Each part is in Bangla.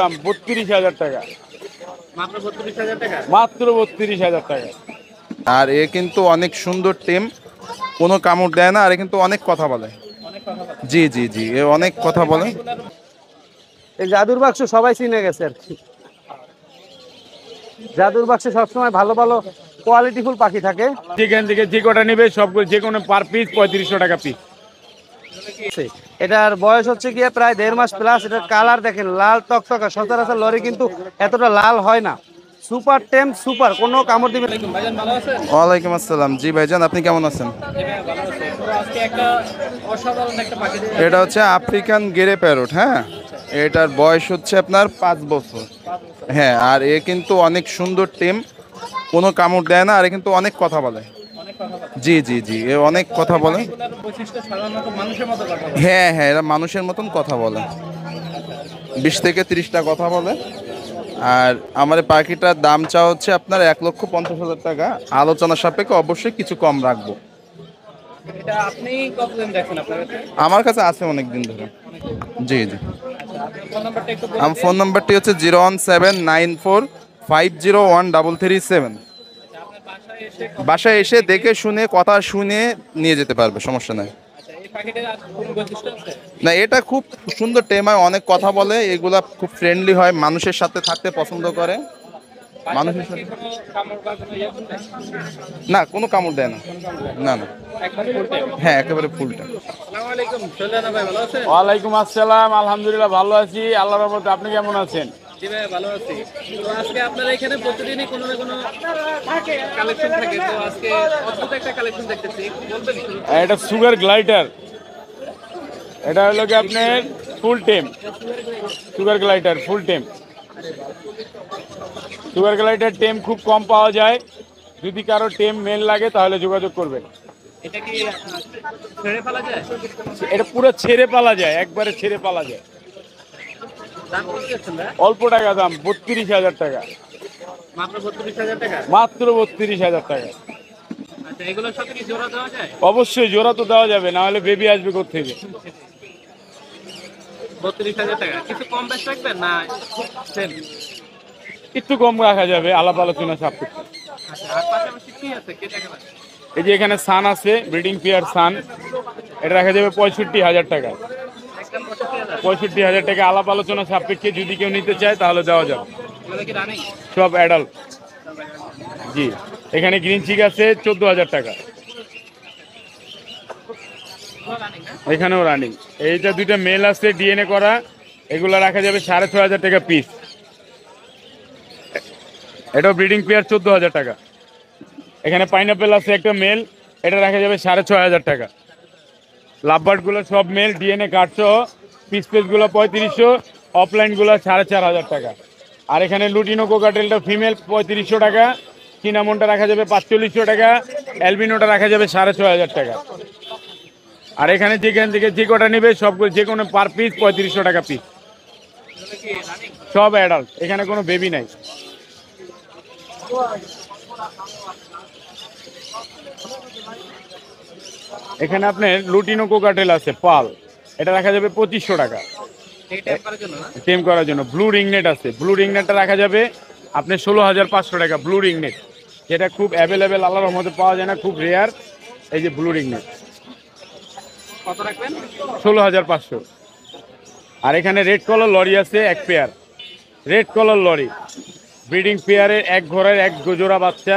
দাম 32000 টাকা মাত্র 32000 টাকা মাত্র 32000 টাকা। আর এ কিন্তু অনেক সুন্দর টিম, কোনো কামড় দেয় না, আর এ কিন্তু অনেক কথা বলে। জি জি জি, এ অনেক কথা বলে। এই জাদুর বাক্স সবাই চিনে গেছে আর কি। জাদুর বাক্সে সব সময় ভালো ভালো কোয়ালিটিফুল পাখি থাকে। যেখান থেকে যে কটা নেবে সবগুলো যে কোনো পার পিস 3500 টাকা পিস। এটার বয়স হচ্ছে গিয়ে প্রায় 1.5 মাস প্লাস। এটার কালার দেখেন লাল টকটকা, সচরাচর লরি কিন্তু এতটা লাল হয় না। সুপার টেম সুপার, কোনো কামড় দিবে। ওয়ালাইকুম আসসালাম। জি ভাইজান, আপনি কেমন আছেন? এটা হচ্ছে আফ্রিকান গ্রে প্যারট। হ্যাঁ, এটার বয়স হচ্ছে আপনার 5 বছর। হ্যাঁ, আর এ কিন্তু অনেক সুন্দর টেম, কোনো কামড় দেয় না, আর এ কিন্তু অনেক কথা বলে। জি জি জি, এ অনেক কথা বলে। হ্যাঁ হ্যাঁ, এরা মানুষের মতন কথা বলে, 20 থেকে 30টা কথা বলে। আর আমার পাখিটার দাম চা হচ্ছে আপনার 1,50,000 টাকা। আলোচনা সাপেক্ষে অবশ্যই কিছু কম রাখবো। আমার কাছে আছে অনেক দিন ধরে। জি জি, আমার ফোন নাম্বারটি হচ্ছে 01794501337। বাসায় এসে দেখে শুনে কথা শুনে নিয়ে যেতে পারবে, সমস্যা নাই। না, এটা খুব সুন্দর টেমায়, অনেক কথা বলে, এগুলা খুব ফ্রেন্ডলি হয়, মানুষের সাথে থাকতে পছন্দ করে। মানুষের সাথে না, কোনো কামড় দেয় না। না না, হ্যাঁ একেবারে ফুলটা। ওয়ালাইকুম আসসালাম। আলহামদুলিল্লাহ ভালো আছি, আল্লাহর রহমতে। আপনি কেমন আছেন? এটা সুগার গ্লাইডার। এটা হলো কি আপনার ফুল টেম সুগার গ্লাইডার। ফুল টেম সুগার গ্লাইডার টেম খুব কম পাওয়া যায়। যদি কারো টেম মেল লাগে তাহলে যোগাযোগ করবেন। এটা পুরো ছেড়ে পালা যায়, একবারে ছেড়ে পালা যায়। অল্প টাকা দাম, 32000 টাকা মাত্র 32000 টাকা। অবশ্যই জোড়া তো দেওয়া যাবে, না হলে বেবি আসবে কোথেকে। 32000 টাকা কিছু কম বেশ রাখবেন না? একটু কম রাখা যাবে, আলাপ আলোচনা সাপেক্ষে। এই যে এখানে সান আছে, ব্রিডিং পেয়ার সান, এটা রাখা যাবে 65000 টাকা। 65000 টাকা আলাপ আলোচনা সাপেক্ষে, যদি কেউ নিতে চায় তাহলে দেওয়া যাবে। সব অ্যাডাল্ট। জি, এখানে গ্রিন চিক আছে 14000 টাকা। এখানেও রানিং। এইটা দুইটা মেল আছে ডিএনএ করা, এগুলো রাখা যাবে 6500 টাকা পিস। এটা ব্রিডিং পেয়ার 14000 টাকা। এখানে পাইনাপেল আছে একটা মেল, এটা রাখা যাবে 6500 টাকা। লাভ বার্ডগুলো সব মেল ডিএনএ কাটসহ, পিস পিসগুলো 3500, অফলাইনগুলো 4500 টাকা। আর এখানে লুটিনো কোকাটেলটা ফিমেল 3500 টাকা, চিনামনটা রাখা যাবে 4500 টাকা, অ্যালবিনোটা রাখা যাবে 6500 টাকা। আর এখানে যেখান থেকে যে কটা নেবে সবগুলো যে কোনো পার পিস 3500 টাকা পিস। সব অ্যাডাল্ট, এখানে কোনো বেবি নাই। এখানে আপনার লুটিনো কোকাটেল আছে পাল, এটা রাখা যাবে 2500 টাকা টেম করার জন্য। ব্লু রিংনেট আছে, ব্লু রিংনেটটা রাখা যাবে আপনার 16500 টাকা। ব্লু রিংনেট যেটা খুব অ্যাভেলেবেল, আল্লাহর রহমতে পাওয়া যায় না, খুব রেয়ার। এই যে ব্লু রিংনেট কত রাখবেন? 16500। আর এখানে রেড কলার লরি আছে এক pair. Red collar lory breeding পেয়ারের এক ঘরের এক জোড়া বাচ্চা,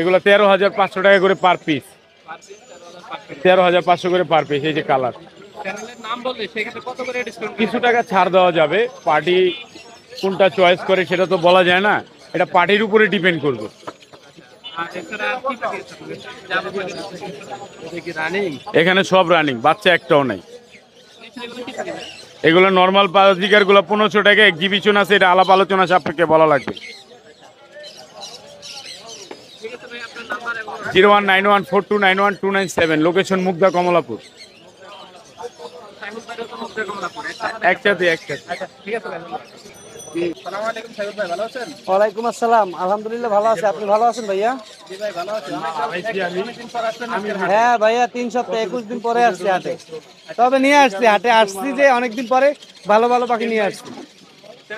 এগুলো 13500 টাকা করে পার পিস। 13500 করে পার পিস। এই যে কালার, কিছু টাকা ছাড় দেওয়া যাবে। পার্টি কোনটা চয়েস করে সেটা তো বলা যায় না, এটা পার্টির উপরে ডিপেন্ড করবে। এখানে সব রানিং, বাচ্চা একটাও নাই। এগুলো নর্মাল পাজিকার গুলো 1500 টাকা। এক্সিবিশন আছে, এটা আলাপ আলোচনা সাপেক্ষে বলা লাগবে। 01914291297, লোকেশন মুগদা কমলাপুর। আলহামদুলিল্লাহ ভালো আছে। আপনি ভালো আছেন ভাইয়া? হ্যাঁ ভাইয়া, 3 সপ্তাহ 21 দিন পরে আসছি হাটে। তবে নিয়ে আসছি হাটে, আসছি যে অনেকদিন পরে ভালো ভালো পাখি নিয়ে আসছি।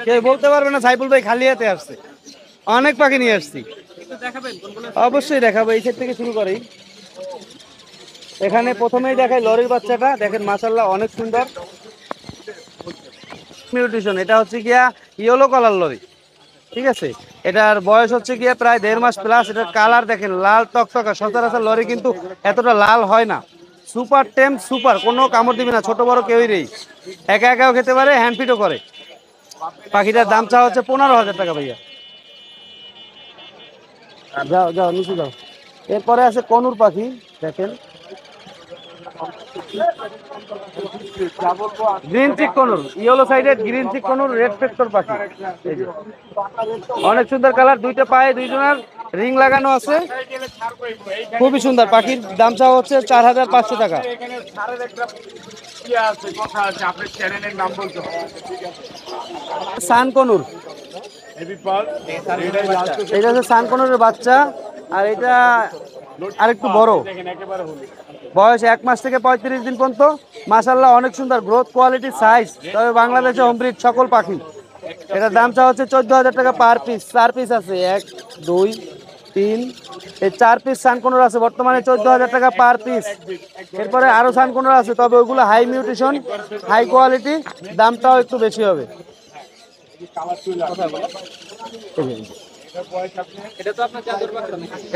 কেউ বলতে পারবে না সাইফুল ভাই খালি হাতে আসছে। অনেক পাখি নিয়ে আসছি, অবশ্যই দেখাবো। এই সেট থেকে শুরু করি। এখানে প্রথমেই দেখাই লরির বাচ্চাটা, দেখেন মাশাআল্লাহ অনেক সুন্দর মিউটেশন। এটা হচ্ছে গিয়া ইয়েলো কালার লরি, ঠিক আছে। এটার বয়স হচ্ছে গিয়ে প্রায় 1.5 মাস প্লাস। এটার কালার দেখেন লাল টকটকা, সচরাচর লরি কিন্তু এতটা লাল হয় না। সুপার টেম সুপার, কোনো কামড় দিবে না, ছোট বড় কেউই নেই, একা একাও খেতে পারে, হ্যান্ডফিটও করে। পাখিটার দাম চাওয়া হচ্ছে 15,000 টাকা ভাইয়া। যাও যাও নিচে যাও। এরপরে আছে কনুর পাখি, দেখেন green cheek conure, yellow sided green cheek conure, red factor পাখি। অনেক সুন্দর কালার, দুইটা পায়ে দুইজনের রিং লাগানো আছে, খুবই সুন্দর। পাখির দাম চাওয়া হচ্ছে 4,500 টাকা। সান কনুর, এটা হচ্ছে সান কনুরের বাচ্চা, আর এটা আরেকটু বড়, বয়স 1 মাস থেকে 35 দিন পর্যন্ত। মাশাআল্লাহ অনেক সুন্দর গ্রোথ, কোয়ালিটি, সাইজ। তবে বাংলাদেশে হোমব্রিড সকল পাখি। এটার দাম চা হচ্ছে 14,000 টাকা পার পিস। 4 পিস আছে, 1 2 3, এই 4 পিস সানকোনর আছে বর্তমানে 14,000 টাকা পার পিস। এরপরে আরও সানকোনর আছে, তবে ওইগুলো হাই মিউটেশন, হাই কোয়ালিটি, দামটাও একটু বেশি হবে।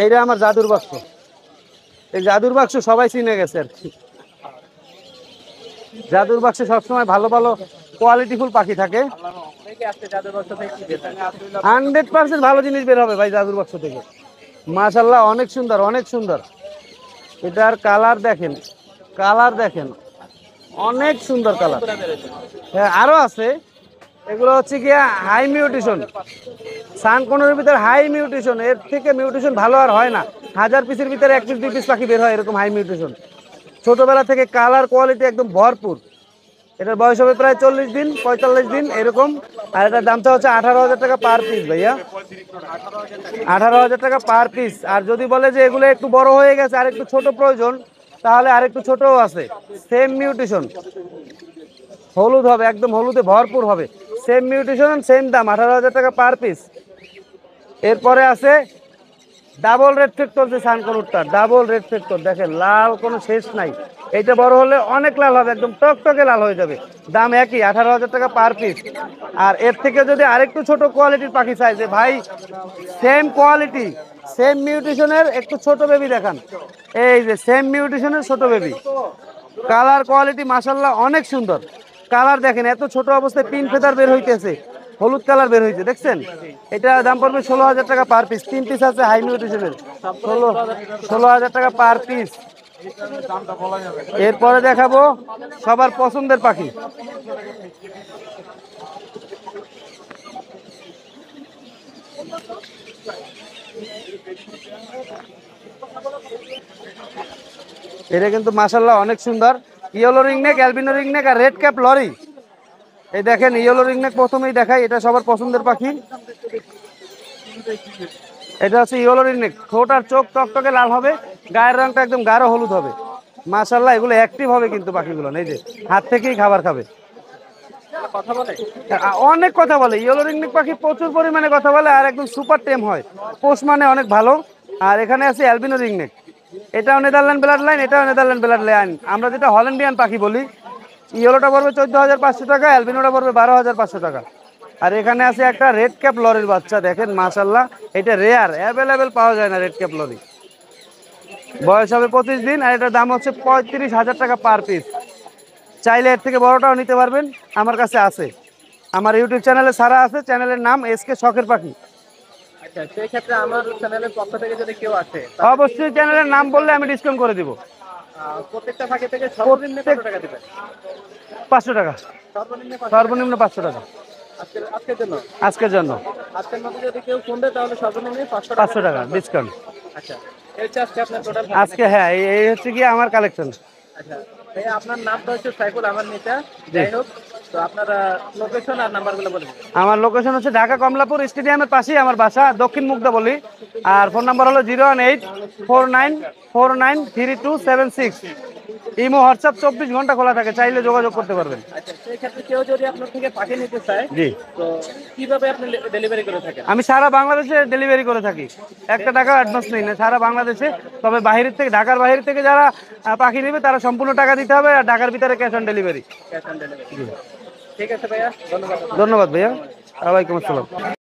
এইটা আমার জাদুর বাক্স, এই জাদুর বাক্স সবাই চিনে গেছে আর কি। জাদুর বাক্সে সবসময় ভালো ভালো কোয়ালিটিফুল পাখি থাকে, 100% ভালো জিনিস বের হবে ভাই জাদুর বাক্স থেকে। মাশাআল্লাহ অনেক সুন্দর, অনেক সুন্দর। এটার কালার দেখেন, কালার দেখেন, অনেক সুন্দর কালার। হ্যাঁ আরও আছে, এগুলো হচ্ছে কি হাই মিউটেশন। সানকোনের ভিতরে হাই মিউটেশন, এর থেকে মিউটেশন ভালো আর হয় না। 1000 পিসের ভিতরে 1 পিস 2 পিস পাখি বের হয়, এরকম হাই মিউটেশন। ছোটোবেলা থেকে কালার কোয়ালিটি একদম ভরপুর। এটার বয়স হবে প্রায় 40 দিন, 45 দিন এরকম। আর এটার দামটা হচ্ছে 18,000 টাকা পার পিস ভাইয়া, 18,000 টাকা পার পিস। আর যদি বলে যে এগুলো একটু বড় হয়ে গেছে আর একটু ছোট প্রয়োজন, তাহলে আর একটু ছোটও আছে। সেম মিউটেশন, হলুদ হবে, একদম হলুদে ভরপুর হবে। সেম মিউটেশন, সেম দাম, 18,000 টাকা পার পিস। এরপরে আছে ডাবল রেড ফেক্টর, যে সানকনুরটা ডাবল রেড ফেক্টর, দেখেন লাল কোনো শেষ নাই। এইটা বড় হলে অনেক লাল হবে, একদম টকটকে লাল হয়ে যাবে। দাম একই, 18,000 টাকা পার পিস। আর এর থেকে যদি আরেকটু ছোট কোয়ালিটির পাখি চাই, যে ভাই সেম কোয়ালিটি, সেম মিউটেশনের একটু ছোট বেবি দেখান, এই যে সেম মিউটেশনের ছোট বেবি। কালার কোয়ালিটি মাশাআল্লাহ অনেক সুন্দর। কালার দেখেন, এত ছোট অবস্থায় পিন ফেদার বের হইতেছে, হলুদ কালার বের হয়েছে, দেখছেন। এটা দাম পড়বে 16,000 টাকা পার পিস। 3 পিস আছে হাই মিউটেশনের, 16,000 টাকা পার পিস। এরপরে দেখাবো সবার পছন্দের পাখি, এটা কিন্তু মাশাআল্লাহ অনেক সুন্দর। ইয়েলো রিংনেক, অ্যালবিনো রিংনেক, আর রেড ক্যাপ লরি। এই দেখেন ইয়েলো রিংনেক প্রথমেই দেখাই, এটা সবার পছন্দের পাখি। এটা হচ্ছে ইয়েলো রিংনেক, ঠোঁট আর চোখ টকটকে লাল হবে, গায়ের রঙটা একদম গাঢ় হলুদ হবে। মাশাআল্লাহ এগুলো অ্যাক্টিভ হবে কিন্তু পাখিগুলো, এই যে হাত থেকেই খাবার খাবে, অনেক কথা বলে। ইয়েলো রিংনেক পাখি প্রচুর পরিমাণে কথা বলে, আর একদম সুপার টেম হয়, পোষ মানে অনেক ভালো। আর এখানে আছে অ্যালবিনো রিংনেক, এটাও নেদারল্যান্ড ব্লাড লাইন, এটাও নেদারল্যান্ড ব্লাড লাইন, আমরা যেটা হল্যান্ডিয়ান পাখি বলি। ইয়েলোটা পড়বে 14,500 টাকা, অ্যালবিনোটা পড়বে 12,500 টাকা। আর এখানে আছে একটা রেড ক্যাপ লরির বাচ্চা, দেখেন মাশাআল্লাহ এটা রেয়ার, অ্যাভেলেবেল পাওয়া যায় না রেড ক্যাপ লরি। বয়স হবে 25 দিন, আর এটার দাম হচ্ছে 35,000 টাকা পার পিস। চাইলে এর থেকে বড়টাও নিতে পারবেন, আমার কাছে আছে, আমার ইউটিউব চ্যানেলে সারা আছে, চ্যানেলের নাম এসকে শখের পাখি। সেই ক্ষেত্রে আমার চ্যানেলের পক্ষ থেকে যদি কেউ আসে, অবশ্যই চ্যানেলের নাম বললে আমি ডিসকাউন্ট করে দিব। প্রত্যেকটা পাখি থেকে সর্বনিম্ন কত টাকা দিবেন? 500 টাকা, সর্বনিম্ন 500 টাকা আজকের জন্য। আজকের মধ্যে যদি কেউ ফোন দেয় তাহলে সর্বনিম্ন 500 টাকা ডিসকাউন্ট। আচ্ছা এই চার্জটা আপনার টোটাল আজকে। হ্যাঁ এই হচ্ছে কি আমার কালেকশন। আচ্ছা এই আপনার নামটা হচ্ছে সাইফুল, আমার নেতা। যাই হোক, তো আপনারা লোকেশন আর নাম্বারগুলো বলুন। আমার লোকেশন হচ্ছে ঢাকা কমলাপুর স্টেডিয়ামের পাশেই আমার বাসা, দক্ষিণ মুগদা বলি। আর ফোন নাম্বার হলো 01849493276। ইমো হোয়াটসঅ্যাপ 24 ঘন্টা খোলা থাকে, চাইলে যোগাযোগ করতে পারবেন। আচ্ছা, সেই ক্ষেত্রে কেউ যদি আপনার থেকে পাখি নিতে চায় জি, তো কিভাবে আপনি ডেলিভারি করে থাকেন? আমি সারা বাংলাদেশে ডেলিভারি করে থাকি, একটা টাকা অ্যাডভান্স নেই না সারা বাংলাদেশে। তবে বাইরে থেকে, ঢাকার বাইরে থেকে যারা পাখি নেবে তারা সম্পূর্ণ টাকা দিতে হবে, আর ঢাকার ভিতরে ক্যাশ অন ডেলিভারি। ঠিক আছে ভাইয়া, ধন্যবাদ। ধন্যবাদ ভাইয়া, ওয়ালাইকুম আসসালাম।